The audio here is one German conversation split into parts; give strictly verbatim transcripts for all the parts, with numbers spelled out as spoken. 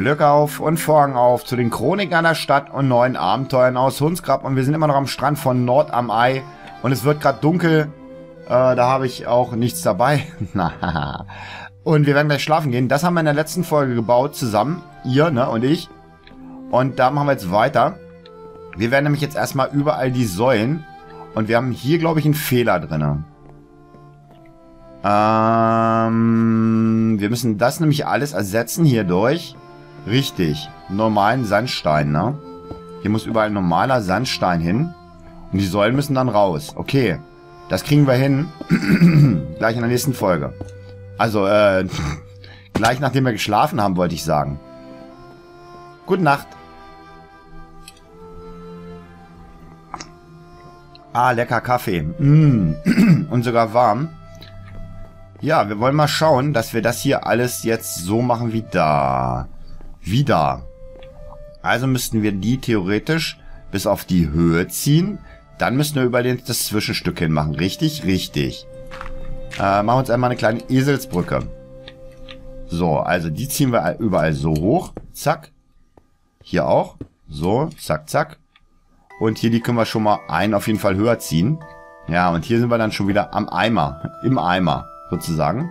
Glück auf und Vorhang auf zu den Chroniken einer Stadt und neuen Abenteuern aus Hundsgrab. Und wir sind immer noch am Strand von Nord am Ei. Und es wird gerade dunkel. Äh, da habe ich auch nichts dabei. Und wir werden gleich schlafen gehen. Das haben wir in der letzten Folge gebaut zusammen. Ihr, ne, und ich. Und da machen wir jetzt weiter. Wir werden nämlich jetzt erstmal überall die Säulen. Und wir haben hier, glaube ich, einen Fehler drin. Ähm, wir müssen das nämlich alles ersetzen hier durch. Richtig. Normalen Sandstein, ne? Hier muss überall normaler Sandstein hin. Und die Säulen müssen dann raus. Okay. Das kriegen wir hin. Gleich in der nächsten Folge. Also, äh, gleich nachdem wir geschlafen haben, wollte ich sagen. Gute Nacht. Ah, lecker Kaffee. Mm. Und sogar warm. Ja, wir wollen mal schauen, dass wir das hier alles jetzt so machen wie da. Wie da. Also müssten wir die theoretisch bis auf die Höhe ziehen. Dann müssten wir über den, das Zwischenstück hin machen. Richtig, richtig. Äh, machen wir uns einmal eine kleine Eselsbrücke. So, also die ziehen wir überall so hoch. Zack. Hier auch. So, zack, zack. Und hier, die können wir schon mal einen auf jeden Fall höher ziehen. Ja, und hier sind wir dann schon wieder am Eimer. Im Eimer, sozusagen.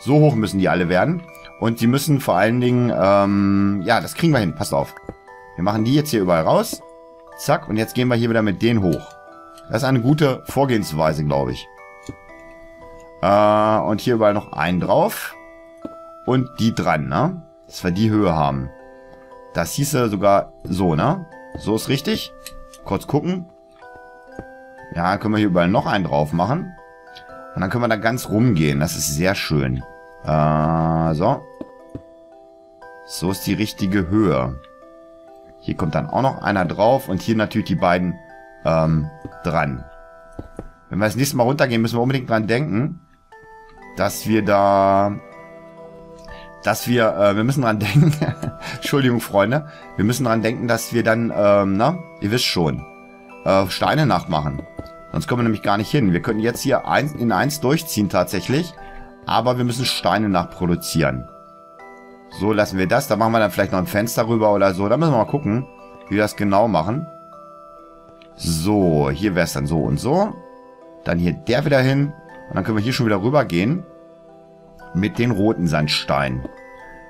So hoch müssen die alle werden. Und die müssen vor allen Dingen, ähm, ja, das kriegen wir hin. Passt auf. Wir machen die jetzt hier überall raus. Zack. Und jetzt gehen wir hier wieder mit denen hoch. Das ist eine gute Vorgehensweise, glaube ich. Äh, und hier überall noch einen drauf. Und die dran, ne? Dass wir die Höhe haben. Das hieße sogar so, ne? So ist richtig. Kurz gucken. Ja, können wir hier überall noch einen drauf machen. Und dann können wir da ganz rumgehen. Das ist sehr schön. Äh, so. So ist die richtige Höhe. Hier kommt dann auch noch einer drauf. Und hier natürlich die beiden ähm, dran. Wenn wir das nächste Mal runtergehen, müssen wir unbedingt dran denken, dass wir da... Dass wir... Äh, wir müssen dran denken... Entschuldigung, Freunde. Wir müssen dran denken, dass wir dann... Ähm, na, ihr wisst schon. Äh, Steine nachmachen. Sonst kommen wir nämlich gar nicht hin. Wir könnten jetzt hier eins in eins durchziehen tatsächlich. Aber wir müssen Steine nachproduzieren. So, lassen wir das. Da machen wir dann vielleicht noch ein Fenster rüber oder so. Da müssen wir mal gucken, wie wir das genau machen. So, hier wäre es dann so und so. Dann hier der wieder hin. Und dann können wir hier schon wieder rüber gehen. Mit den roten Sandstein.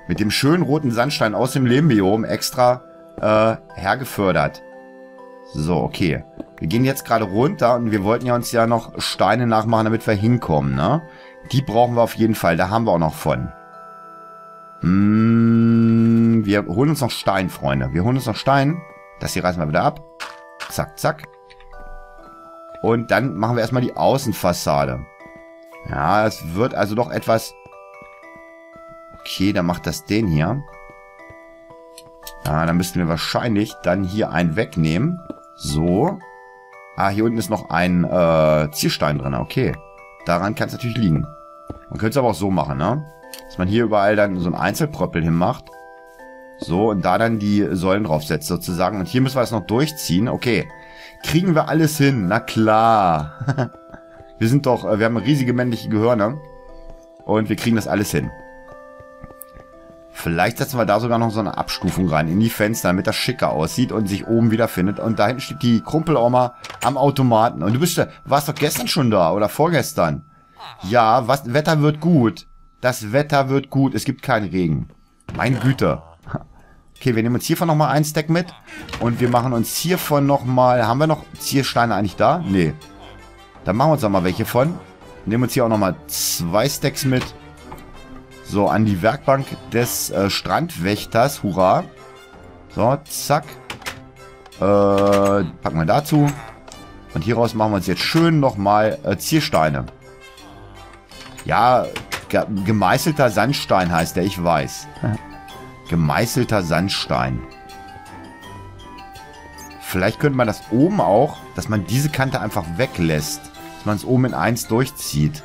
Mit dem schönen roten Sandstein aus dem Lehmbiom extra äh, hergefördert. So, okay. Wir gehen jetzt gerade runter und wir wollten ja uns ja noch Steine nachmachen, damit wir hinkommen, ne? Die brauchen wir auf jeden Fall. Da haben wir auch noch von. Mm, wir holen uns noch Stein, Freunde. Wir holen uns noch Stein. Das hier reißen wir wieder ab. Zack, zack. Und dann machen wir erstmal die Außenfassade. Ja, es wird also doch etwas... Okay, dann macht das den hier. Ah, dann müssten wir wahrscheinlich dann hier einen wegnehmen. So. Ah, hier unten ist noch ein äh, Zierstein drin. Okay. Daran kann es natürlich liegen. Man könnte es aber auch so machen, ne? Dass man hier überall dann so einen Einzelpröppel hinmacht. So, und da dann die Säulen draufsetzt sozusagen. Und hier müssen wir das noch durchziehen. Okay. Kriegen wir alles hin? Na klar. Wir sind doch... Wir haben riesige männliche Gehirne. Und wir kriegen das alles hin. Vielleicht setzen wir da sogar noch so eine Abstufung rein in die Fenster, damit das schicker aussieht und sich oben wiederfindet. Und da hinten steht die Krumpeloma am Automaten. Und du bist, warst doch gestern schon da oder vorgestern. Ja, was, Wetter wird gut. Das Wetter wird gut. Es gibt keinen Regen. Meine Güte. Okay, wir nehmen uns hiervon nochmal ein Stack mit. Und wir machen uns hiervon nochmal... Haben wir noch Ziersteine eigentlich da? Nee. Dann machen wir uns nochmal welche von. Nehmen uns hier auch nochmal zwei Stacks mit. So, an die Werkbank des äh, Strandwächters. Hurra. So, zack. Äh, packen wir dazu. Und hieraus machen wir uns jetzt schön nochmal äh, Ziersteine. Ja, ge gemeißelter Sandstein heißt der, ich weiß. Gemeißelter Sandstein. Vielleicht könnte man das oben auch, dass man diese Kante einfach weglässt. Dass man es oben in eins durchzieht.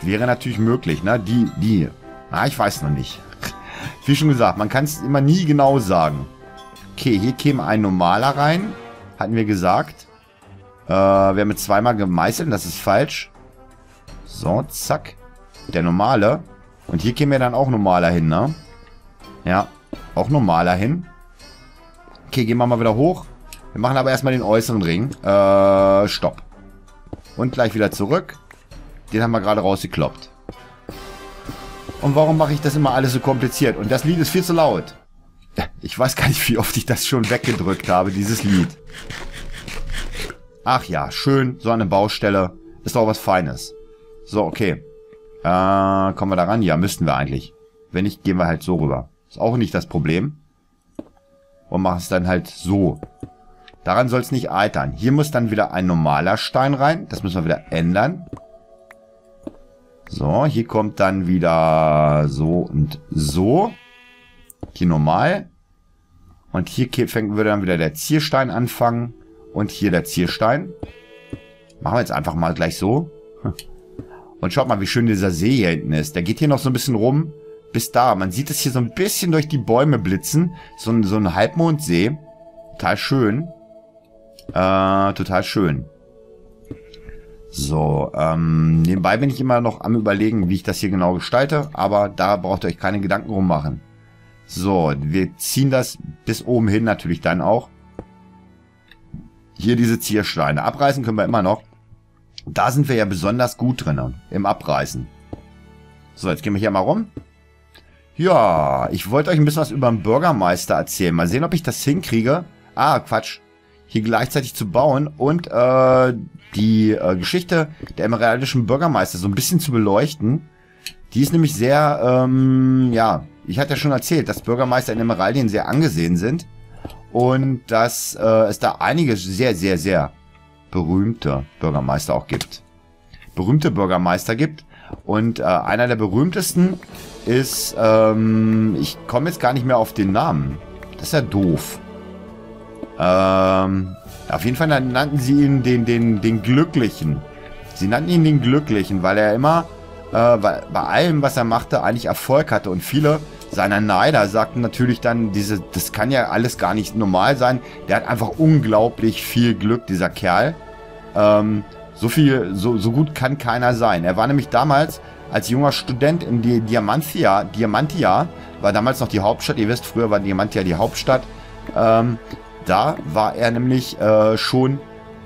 Wäre natürlich möglich, ne? Die, die. Ah, ich weiß noch nicht. Wie schon gesagt, man kann es immer nie genau sagen. Okay, hier käme ein normaler rein. Hatten wir gesagt. Äh, wir haben jetzt zweimal gemeißelt. Das ist falsch. So, zack. Der normale. Und hier käme ja dann auch normaler hin, ne? Ja, auch normaler hin. Okay, gehen wir mal wieder hoch. Wir machen aber erstmal den äußeren Ring. Äh, stopp. Und gleich wieder zurück. Den haben wir gerade rausgekloppt. Und warum mache ich das immer alles so kompliziert? Und das Lied ist viel zu laut. Ich weiß gar nicht, wie oft ich das schon weggedrückt habe, dieses Lied. Ach ja, schön, so eine Baustelle. Ist doch was Feines. So, okay. Äh, kommen wir da ran? Ja, müssten wir eigentlich. Wenn nicht, gehen wir halt so rüber. Ist auch nicht das Problem. Und machen es dann halt so. Daran soll es nicht altern. Hier muss dann wieder ein normaler Stein rein. Das müssen wir wieder ändern. So, hier kommt dann wieder so und so. Hier normal. Und hier fängt wir dann wieder der Zierstein anfangen. Und hier der Zierstein. Machen wir jetzt einfach mal gleich so. Und schaut mal, wie schön dieser See hier hinten ist. Der geht hier noch so ein bisschen rum. Bis da. Man sieht es hier so ein bisschen durch die Bäume blitzen. So ein, so ein Halbmondsee. Total schön. Äh, total schön. So, ähm, nebenbei bin ich immer noch am Überlegen, wie ich das hier genau gestalte, aber da braucht ihr euch keine Gedanken rummachen. So, wir ziehen das bis oben hin natürlich dann auch. Hier diese Ziersteine. Abreißen können wir immer noch. Da sind wir ja besonders gut drin, im Abreißen. So, jetzt gehen wir hier mal rum. Ja, ich wollte euch ein bisschen was über den Bürgermeister erzählen. Mal sehen, ob ich das hinkriege. Ah, Quatsch. Hier gleichzeitig zu bauen und äh, die äh, Geschichte der emeraldischen Bürgermeister so ein bisschen zu beleuchten. Die ist nämlich sehr, ähm, ja, ich hatte ja schon erzählt, dass Bürgermeister in Emeraldien sehr angesehen sind und dass äh, es da einige sehr, sehr, sehr berühmte Bürgermeister auch gibt. Berühmte Bürgermeister gibt und äh, einer der berühmtesten ist, ähm, ich komme jetzt gar nicht mehr auf den Namen. Das ist ja doof. Ähm, auf jeden Fall nannten sie ihn den, den, den Glücklichen. Sie nannten ihn den Glücklichen, weil er immer äh, bei, bei allem, was er machte, eigentlich Erfolg hatte. Und viele seiner Neider sagten natürlich dann, diese, das kann ja alles gar nicht normal sein. Der hat einfach unglaublich viel Glück, dieser Kerl. Ähm, so viel, so, so gut kann keiner sein. Er war nämlich damals als junger Student in die Diamantia. Diamantia war damals noch die Hauptstadt. Ihr wisst, früher war Diamantia die Hauptstadt. Ähm... Da war er nämlich äh, schon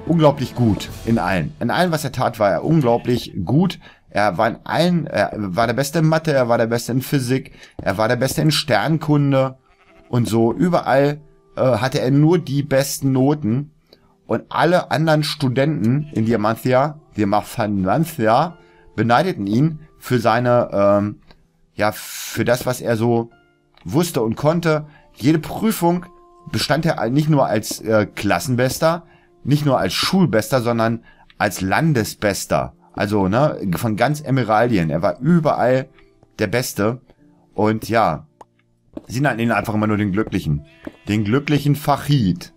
unglaublich gut in allen. In allem, was er tat, war er unglaublich gut. Er war in allen, er war der Beste in Mathe, er war der Beste in Physik, er war der Beste in Sternkunde und so. Überall äh, hatte er nur die besten Noten. Und alle anderen Studenten in Diamantia, Diamantia beneideten ihn für seine, ähm, ja, für das, was er so wusste und konnte. Jede Prüfung bestand er nicht nur als äh, Klassenbester, nicht nur als Schulbester, sondern als Landesbester. Also, ne, von ganz Emeraldien. Er war überall der Beste. Und ja, sie nannten ihn einfach immer nur den Glücklichen. Den glücklichen Farid.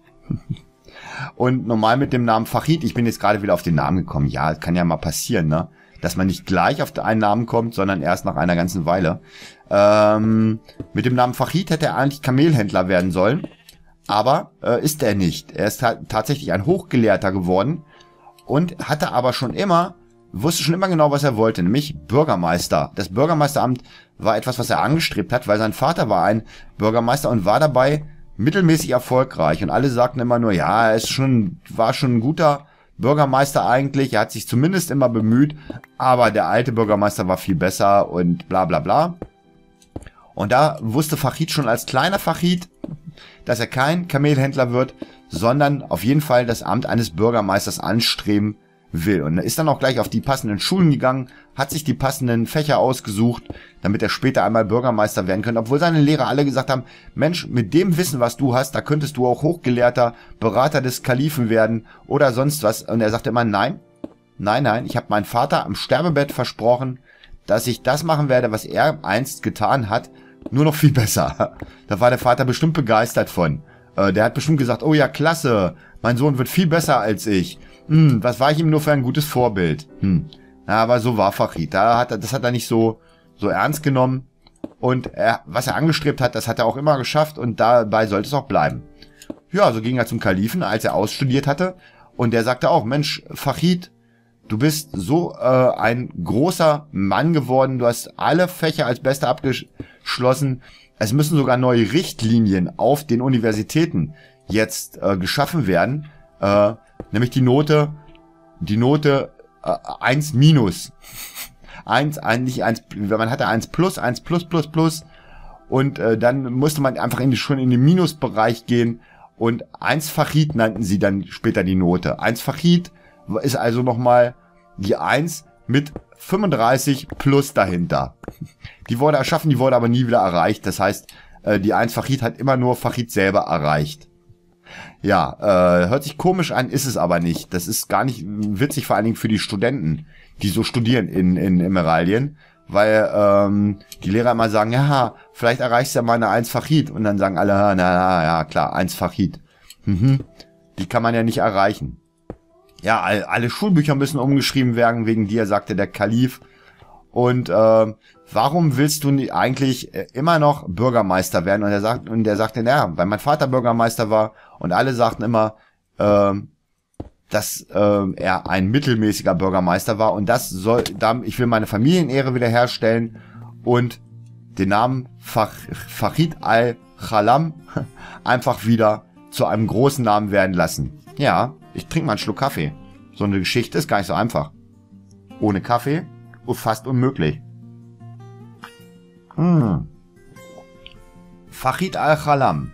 Und normal mit dem Namen Farid, ich bin jetzt gerade wieder auf den Namen gekommen. Ja, das kann ja mal passieren, ne? Dass man nicht gleich auf einen Namen kommt, sondern erst nach einer ganzen Weile. Ähm, mit dem Namen Farid hätte er eigentlich Kamelhändler werden sollen. Aber äh, ist er nicht. Er ist ta tatsächlich ein Hochgelehrter geworden und hatte aber schon immer, wusste schon immer genau, was er wollte, nämlich Bürgermeister. Das Bürgermeisteramt war etwas, was er angestrebt hat, weil sein Vater war ein Bürgermeister und war dabei mittelmäßig erfolgreich. Und alle sagten immer nur, ja, er ist schon, war schon ein guter Bürgermeister eigentlich, er hat sich zumindest immer bemüht, aber der alte Bürgermeister war viel besser und bla bla bla. Und da wusste Farid schon als kleiner Farid, dass er kein Kamelhändler wird, sondern auf jeden Fall das Amt eines Bürgermeisters anstreben will. Und ist dann auch gleich auf die passenden Schulen gegangen, hat sich die passenden Fächer ausgesucht, damit er später einmal Bürgermeister werden könnte. Obwohl seine Lehrer alle gesagt haben, Mensch, mit dem Wissen, was du hast, da könntest du auch Hochgelehrter, Berater des Kalifen werden oder sonst was. Und er sagte immer, nein, nein, nein, ich habe meinem Vater am Sterbebett versprochen, dass ich das machen werde, was er einst getan hat, nur noch viel besser. Da war der Vater bestimmt begeistert von. Äh, der hat bestimmt gesagt, oh ja, klasse, mein Sohn wird viel besser als ich. Hm, was war ich ihm nur für ein gutes Vorbild? Hm. Na, aber so war Farid. Da hat er, das hat er nicht so, so ernst genommen. Und er, was er angestrebt hat, das hat er auch immer geschafft. Und dabei sollte es auch bleiben. Ja, so ging er zum Kalifen, als er ausstudiert hatte. Und der sagte auch, Mensch, Farid, du bist so äh, ein großer Mann geworden. Du hast alle Fächer als Bester abgeschlossen. Es müssen sogar neue Richtlinien auf den Universitäten jetzt äh, geschaffen werden. Äh, nämlich die Note, die Note äh, eins minus. eins, nicht eins, man hatte eins plus, eins plus plus plus. Und äh, dann musste man einfach in die, schon in den Minusbereich gehen. Und eins Fachid nannten sie dann später die Note. eins Fachid ist also nochmal die eins mit fünfunddreißig plus dahinter. Die wurde erschaffen, die wurde aber nie wieder erreicht. Das heißt, die eins Fachid hat immer nur Fachid selber erreicht. Ja, äh, hört sich komisch an, ist es aber nicht. Das ist gar nicht witzig, vor allen Dingen für die Studenten, die so studieren in, in Emeraldien. Weil ähm, die Lehrer immer sagen, ja, vielleicht erreichst du ja mal eine eins Fachid. Und dann sagen alle, na, na ja, klar, eins Fachid. Mhm. Die kann man ja nicht erreichen. Ja, alle Schulbücher müssen umgeschrieben werden, wegen dir, sagte der Kalif. Und äh, warum willst du eigentlich immer noch Bürgermeister werden? Und er sagt, und er sagte, naja, weil mein Vater Bürgermeister war. Und alle sagten immer, äh, dass äh, er ein mittelmäßiger Bürgermeister war. Und das soll, ich will meine Familienehre wiederherstellen und den Namen Farid al-Khalam einfach wieder zu einem großen Namen werden lassen. Ja. Ich trinke mal einen Schluck Kaffee. So eine Geschichte ist gar nicht so einfach. Ohne Kaffee? Fast unmöglich. Hm. Farid al-Khalam.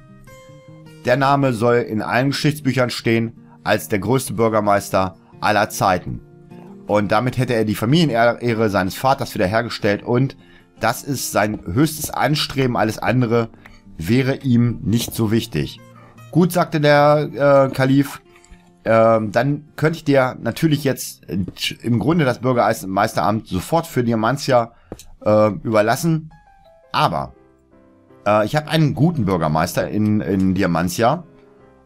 Der Name soll in allen Geschichtsbüchern stehen als der größte Bürgermeister aller Zeiten. Und damit hätte er die Familienehre seines Vaters wiederhergestellt. Und das ist sein höchstes Anstreben. Alles andere wäre ihm nicht so wichtig. Gut, sagte der äh, Kalif. Ähm, dann könnte ich dir natürlich jetzt äh, im Grunde das Bürgermeisteramt sofort für Diamantia äh, überlassen. Aber äh, ich habe einen guten Bürgermeister in, in Diamantia.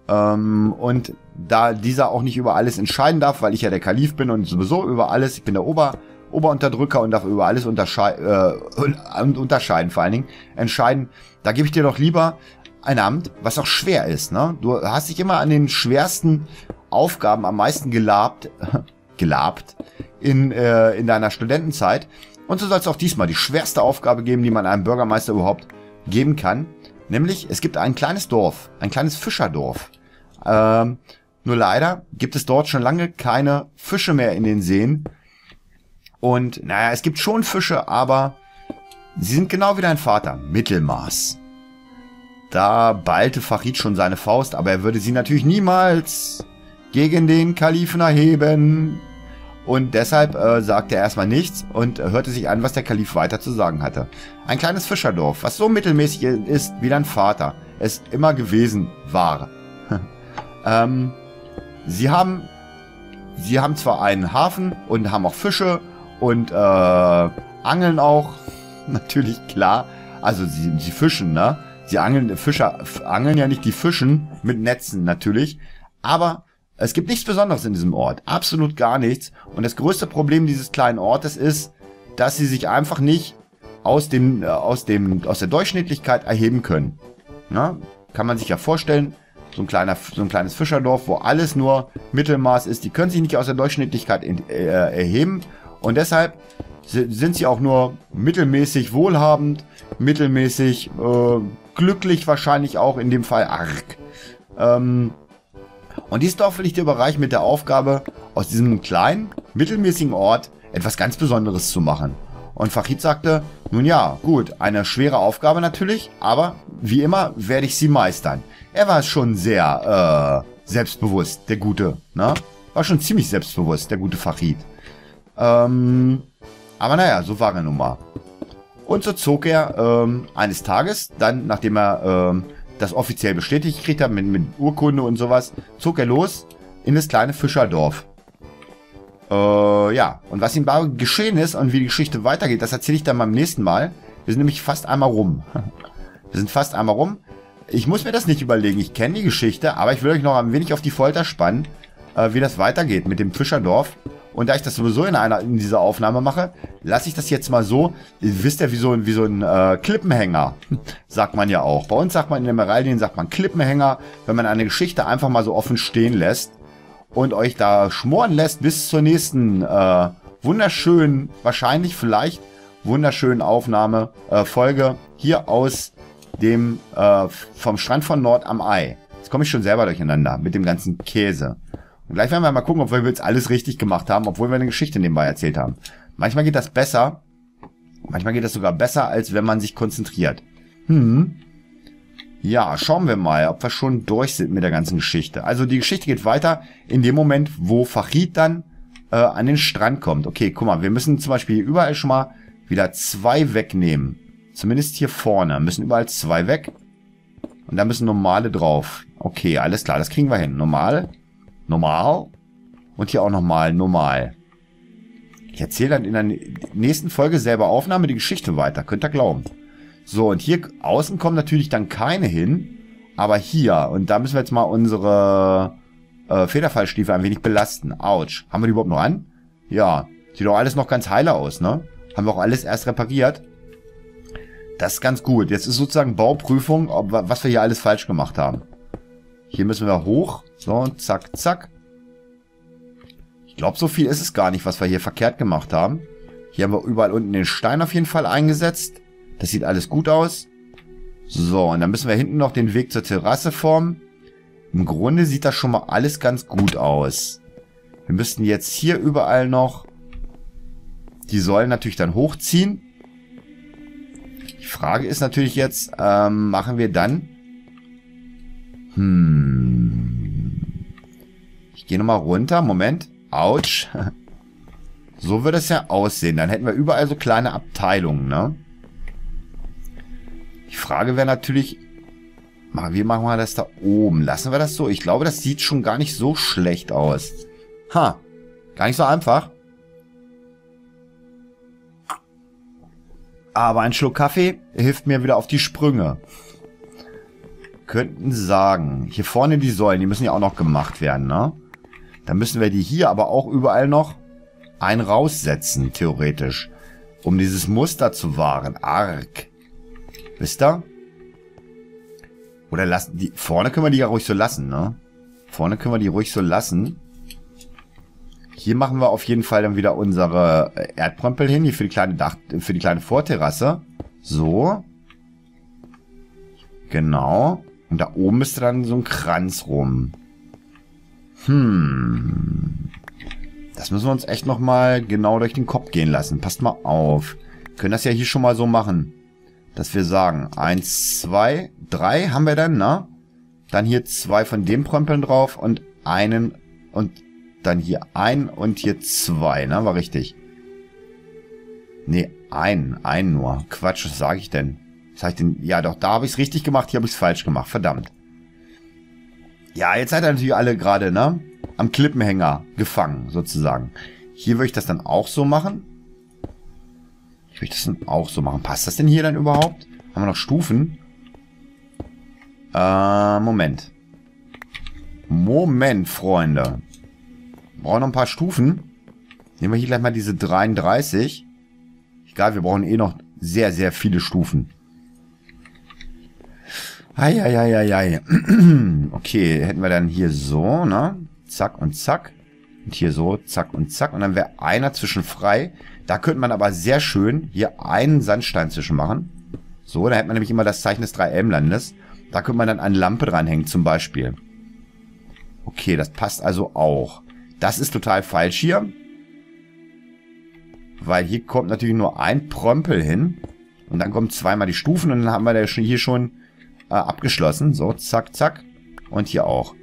Ähm, und da dieser auch nicht über alles entscheiden darf, weil ich ja der Kalif bin und sowieso über alles, ich bin der Ober, Oberunterdrücker und darf über alles untersche äh, und unterscheiden, vor allen Dingen entscheiden, da gebe ich dir doch lieber ein Amt, was auch schwer ist. Ne? Du hast dich immer an den schwersten Aufgaben am meisten gelabt, gelabt in, äh, in deiner Studentenzeit. Und so soll es auch diesmal die schwerste Aufgabe geben, die man einem Bürgermeister überhaupt geben kann. Nämlich, es gibt ein kleines Dorf, ein kleines Fischerdorf. Ähm, nur leider gibt es dort schon lange keine Fische mehr in den Seen. Und naja, es gibt schon Fische, aber sie sind genau wie dein Vater. Mittelmaß. Da ballte Farid schon seine Faust, aber er würde sie natürlich niemals gegen den Kalifen erheben. Und deshalb äh, sagte er erstmal nichts und hörte sich an, was der Kalif weiter zu sagen hatte. Ein kleines Fischerdorf, was so mittelmäßig ist, wie dein Vater es immer gewesen war. ähm, sie haben, sie haben zwar einen Hafen und haben auch Fische und äh, angeln auch, natürlich, klar. Also sie, sie fischen, ne? Sie angeln, Fischer angeln ja nicht, die fischen mit Netzen natürlich. Aber es gibt nichts Besonderes in diesem Ort. Absolut gar nichts. Und das größte Problem dieses kleinen Ortes ist, dass sie sich einfach nicht aus dem, aus dem, aus der Durchschnittlichkeit erheben können. Na, kann man sich ja vorstellen, so ein kleiner, so ein kleines Fischerdorf, wo alles nur Mittelmaß ist. Die können sich nicht aus der Durchschnittlichkeit in, äh, erheben. Und deshalb sind sie auch nur mittelmäßig wohlhabend, mittelmäßig äh, glücklich wahrscheinlich auch, in dem Fall arg. Ähm, und dieses Dorf will ich dir überreichen mit der Aufgabe, aus diesem kleinen, mittelmäßigen Ort etwas ganz Besonderes zu machen. Und Farid sagte, nun ja, gut, eine schwere Aufgabe natürlich, aber wie immer werde ich sie meistern. Er war schon sehr äh, selbstbewusst, der Gute, ne? War schon ziemlich selbstbewusst, der gute Farid. Ähm... Aber naja, so war er nun mal. Und so zog er ähm, eines Tages, dann nachdem er ähm, das offiziell bestätigt gekriegt hat, mit, mit Urkunde und sowas, zog er los in das kleine Fischerdorf. Äh, ja, und was ihm da geschehen ist und wie die Geschichte weitergeht, das erzähle ich dann beim nächsten Mal. Wir sind nämlich fast einmal rum. Wir sind fast einmal rum. Ich muss mir das nicht überlegen, ich kenne die Geschichte, aber ich will euch noch ein wenig auf die Folter spannen, äh, wie das weitergeht mit dem Fischerdorf. Und da ich das sowieso in einer in dieser Aufnahme mache, lasse ich das jetzt mal so. Ihr wisst ja, wie so, wie so ein äh, Klippenhänger, sagt man ja auch. Bei uns sagt man in Emeraldien, sagt man Klippenhänger, wenn man eine Geschichte einfach mal so offen stehen lässt und euch da schmoren lässt bis zur nächsten äh, wunderschönen, wahrscheinlich vielleicht wunderschönen Aufnahme, äh, Folge hier aus dem äh, vom Strand von Nord am Ei. Jetzt komme ich schon selber durcheinander mit dem ganzen Käse. Und gleich werden wir mal gucken, ob wir jetzt alles richtig gemacht haben, obwohl wir eine Geschichte nebenbei erzählt haben. Manchmal geht das besser. Manchmal geht das sogar besser, als wenn man sich konzentriert. Hm. Ja, schauen wir mal, ob wir schon durch sind mit der ganzen Geschichte. Also die Geschichte geht weiter in dem Moment, wo Farid dann äh, an den Strand kommt. Okay, guck mal, wir müssen zum Beispiel überall schon mal wieder zwei wegnehmen. Zumindest hier vorne. Müssen überall zwei weg. Und da müssen normale drauf. Okay, alles klar, das kriegen wir hin. Normal. Normal. Und hier auch nochmal normal. Ich erzähle dann in der nächsten Folge selber Aufnahme die Geschichte weiter. Könnt ihr glauben. So, und hier außen kommen natürlich dann keine hin. Aber hier. Und da müssen wir jetzt mal unsere äh, Federfallstiefel ein wenig belasten. Autsch. Haben wir die überhaupt noch an? Ja. Sieht doch alles noch ganz heile aus, ne? Haben wir auch alles erst repariert. Das ist ganz gut. Jetzt ist sozusagen Bauprüfung, ob, was wir hier alles falsch gemacht haben. Hier müssen wir hoch. So, und zack, zack. Ich glaube, so viel ist es gar nicht, was wir hier verkehrt gemacht haben. Hier haben wir überall unten den Stein auf jeden Fall eingesetzt. Das sieht alles gut aus. So, und dann müssen wir hinten noch den Weg zur Terrasse formen. Im Grunde sieht das schon mal alles ganz gut aus. Wir müssten jetzt hier überall noch die Säulen natürlich dann hochziehen. Die Frage ist natürlich jetzt, ähm, machen wir dann... Hm... Ich gehe nochmal runter, Moment... Autsch. So würde es ja aussehen. Dann hätten wir überall so kleine Abteilungen, ne? Die Frage wäre natürlich, wie machen wir das da oben? Lassen wir das so? Ich glaube, das sieht schon gar nicht so schlecht aus. Ha, gar nicht so einfach. Aber ein Schluck Kaffee hilft mir wieder auf die Sprünge. Könnten sagen, hier vorne die Säulen, die müssen ja auch noch gemacht werden, ne? Dann müssen wir die hier aber auch überall noch ein raussetzen, theoretisch. Um dieses Muster zu wahren. Arg. Wisst ihr? Oder lassen die... Vorne können wir die ja ruhig so lassen, ne? Vorne können wir die ruhig so lassen. Hier machen wir auf jeden Fall dann wieder unsere Erdprömpel hin. Hier für die kleine Dach, für die kleine Vorterrasse. So. Genau. Und da oben müsste dann so ein Kranz rum. Hm. Das müssen wir uns echt nochmal genau durch den Kopf gehen lassen. Passt mal auf. Wir können das ja hier schon mal so machen. Dass wir sagen, eins, zwei, drei haben wir dann, ne? Dann hier zwei von dem Prömpeln drauf und einen und dann hier ein und hier zwei, ne? War richtig. Ne, ein, ein nur. Quatsch, was sage ich denn? Was sag ich denn? Ja doch, da habe ich es richtig gemacht, hier habe ich es falsch gemacht. Verdammt. Ja, jetzt seid ihr natürlich alle gerade, ne? Am Klippenhänger gefangen, sozusagen. Hier würde ich das dann auch so machen. Ich würde das dann auch so machen. Passt das denn hier dann überhaupt? Haben wir noch Stufen? Äh, Moment. Moment, Freunde. Wir brauchen noch ein paar Stufen. Nehmen wir hier gleich mal diese dreiunddreißig. Egal, wir brauchen eh noch sehr, sehr viele Stufen. Eieieiei. Okay, hätten wir dann hier so, ne? Zack und zack. Und hier so, zack und zack. Und dann wäre einer zwischen frei. Da könnte man aber sehr schön hier einen Sandstein zwischen machen. So, da hätte man nämlich immer das Zeichen des Drei-Elm-Landes. Da könnte man dann eine Lampe dranhängen zum Beispiel. Okay, das passt also auch. Das ist total falsch hier. Weil hier kommt natürlich nur ein Prömpel hin. Und dann kommen zweimal die Stufen. Und dann haben wir da hier schon... abgeschlossen. So, zack, zack. Und hier auch.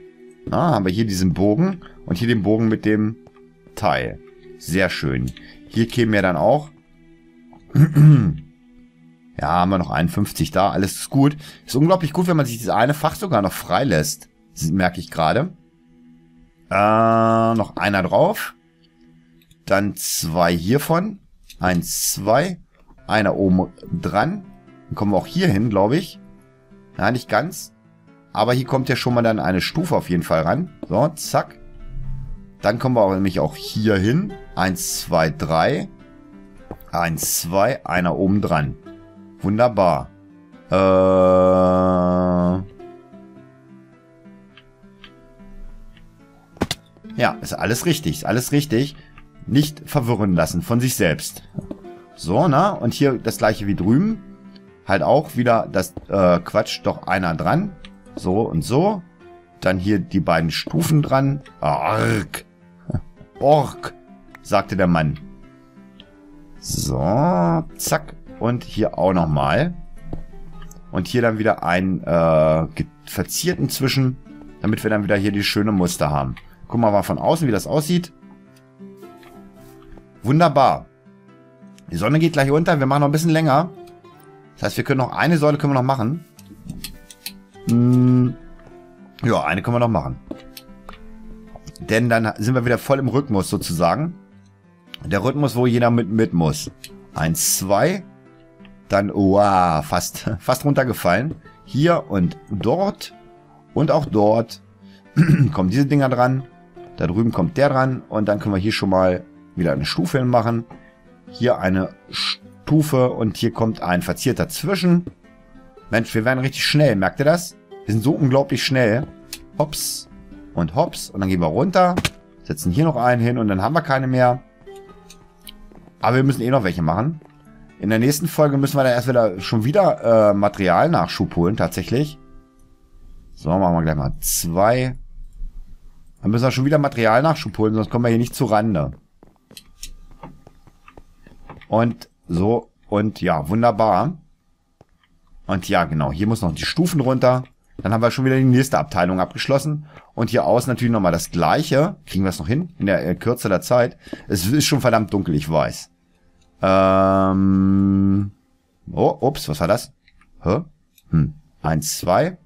Na, haben wir hier diesen Bogen und hier den Bogen mit dem Teil. Sehr schön. Hier kämen wir dann auch. Ja, haben wir noch einundfünfzig da. Alles ist gut. Ist unglaublich gut, wenn man sich dieses eine Fach sogar noch freilässt. Das merke ich gerade. Äh, noch einer drauf. Dann zwei hiervon. Eins, zwei. Einer oben dran. Dann kommen wir auch hier hin, glaube ich. Na, nicht ganz. Aber hier kommt ja schon mal dann eine Stufe auf jeden Fall ran. So, zack. Dann kommen wir auch nämlich auch hier hin. Eins, zwei, drei. Eins, zwei. Einer oben dran. Wunderbar. Äh... Ja, ist alles richtig. Ist alles richtig. Nicht verwirren lassen von sich selbst. So, na? Und hier das gleiche wie drüben. halt auch wieder das äh, Quatsch, doch einer dran. So und so. Dann hier die beiden Stufen dran. Ork. Ork, sagte der Mann. So, zack. Und hier auch nochmal. Und hier dann wieder einen äh, verzierten zwischen, damit wir dann wieder hier die schöne Muster haben. Gucken wir mal von außen, wie das aussieht. Wunderbar. Die Sonne geht gleich unter. Wir machen noch ein bisschen länger. Das heißt, wir können noch eine Säule können wir noch machen. Hm, ja, eine können wir noch machen. Denn dann sind wir wieder voll im Rhythmus sozusagen. Der Rhythmus, wo jeder mit mit muss. Eins, zwei. Dann, wow, fast, fast runtergefallen. Hier und dort. Und auch dort. Kommen diese Dinger dran. Da drüben kommt der dran. Und dann können wir hier schon mal wieder eine Stufe hin machen. Hier eine Stufe und hier kommt ein verzierter zwischen. Mensch, wir werden richtig schnell. Merkt ihr das? Wir sind so unglaublich schnell. Hops und hops. Und dann gehen wir runter. Setzen hier noch einen hin und dann haben wir keine mehr. Aber wir müssen eh noch welche machen. In der nächsten Folge müssen wir dann erst wieder schon wieder äh, Materialnachschub holen, tatsächlich. So, machen wir gleich mal zwei. Dann müssen wir schon wieder Materialnachschub holen, sonst kommen wir hier nicht zu Rande. Und so, und ja, wunderbar. Und ja, genau, hier muss noch die Stufen runter. Dann haben wir schon wieder die nächste Abteilung abgeschlossen. Und hier außen natürlich nochmal das Gleiche. Kriegen wir es noch hin? In der äh, Kürze der Zeit. Es ist schon verdammt dunkel, ich weiß. Ähm. Oh, ups, was war das? Hä? Hm. Eins, zwei.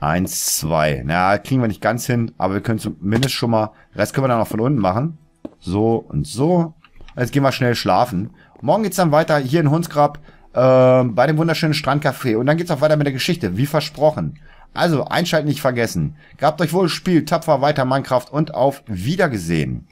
Eins, zwei. Na, kriegen wir nicht ganz hin, aber wir können zumindest schon mal... Rest können wir dann auch von unten machen. So und so. Jetzt gehen wir schnell schlafen. Morgen geht's dann weiter hier in Hundsgrab äh, bei dem wunderschönen Strandcafé. Und dann geht's auch weiter mit der Geschichte, wie versprochen. Also, einschalten nicht vergessen. Gehabt euch wohl, spielt tapfer weiter Minecraft und auf Wiedersehen.